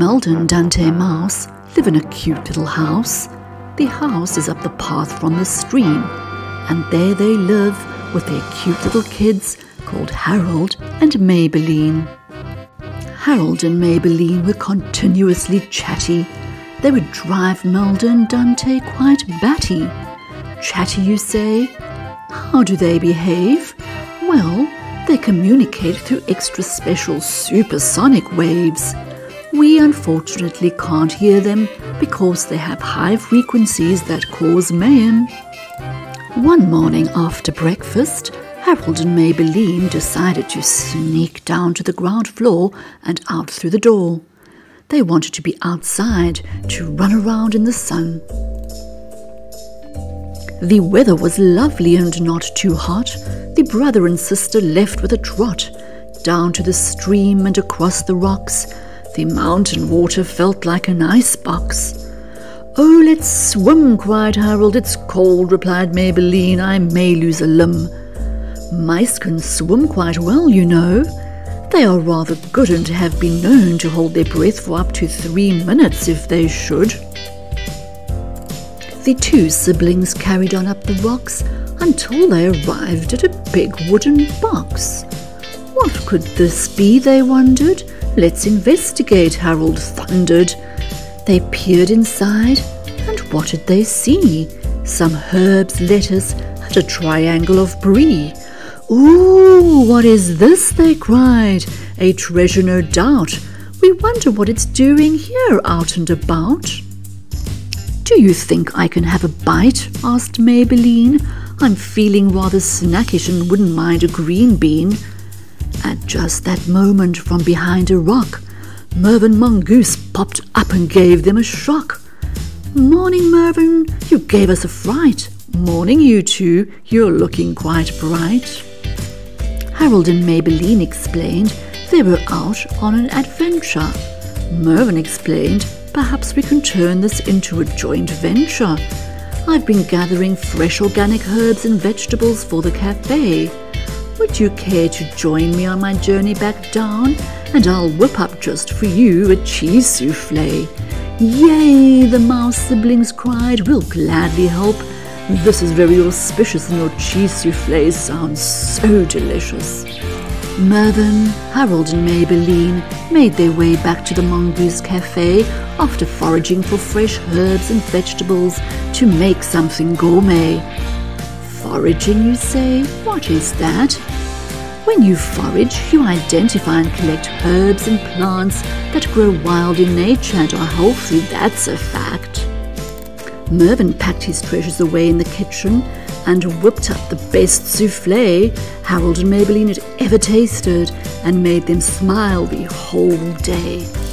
Harold and Dante Mouse live in a cute little house. The house is up the path from the stream, and there they live with their cute little kids called Harold and Maybelline. Harold and Maybelline were continuously chatty. They would drive Mervyn and Dante quite batty. Chatty, you say? How do they behave? Well, they communicate through extra special supersonic waves. We unfortunately can't hear them because they have high frequencies that cause mayhem. One morning after breakfast, Harold and Maybelline decided to sneak down to the ground floor and out through the door. They wanted to be outside to run around in the sun. The weather was lovely and not too hot. The brother and sister left with a trot, down to the stream and across the rocks. The mountain water felt like an icebox. "Oh, let's swim," cried Harold. "It's cold," replied Maybelline. "I may lose a limb." Mice can swim quite well, you know. They are rather good and have been known to hold their breath for up to 3 minutes if they should. The two siblings carried on up the rocks until they arrived at a big wooden box. What could this be, they wondered. "Let's investigate," Harold thundered. They peered inside, and what did they see? Some herbs, lettuce, and a triangle of brie. "Ooh, what is this?" they cried. "A treasure, no doubt. We wonder what it's doing here out and about." "Do you think I can have a bite?" asked Maybelline. "I'm feeling rather snackish and wouldn't mind a green bean." At just that moment, from behind a rock, Mervyn Mongoose popped up and gave them a shock. "Morning, Mervyn, you gave us a fright." "Morning, you two, you're looking quite bright." Harold and Maybelline explained they were out on an adventure. Mervyn explained, "Perhaps we can turn this into a joint venture. I've been gathering fresh organic herbs and vegetables for the cafe. Would you care to join me on my journey back down? And I'll whip up just for you a cheese soufflé." "Yay!" the mouse siblings cried. "We'll gladly help. This is very auspicious, and your cheese soufflé sounds so delicious." Mervyn, Harold and Maybelline made their way back to the Mongoose Cafe after foraging for fresh herbs and vegetables to make something gourmet. Foraging, you say? What is that? When you forage, you identify and collect herbs and plants that grow wild in nature and are healthy. That's a fact. Mervyn packed his treasures away in the kitchen and whipped up the best soufflé Harold and Maybelline had ever tasted and made them smile the whole day.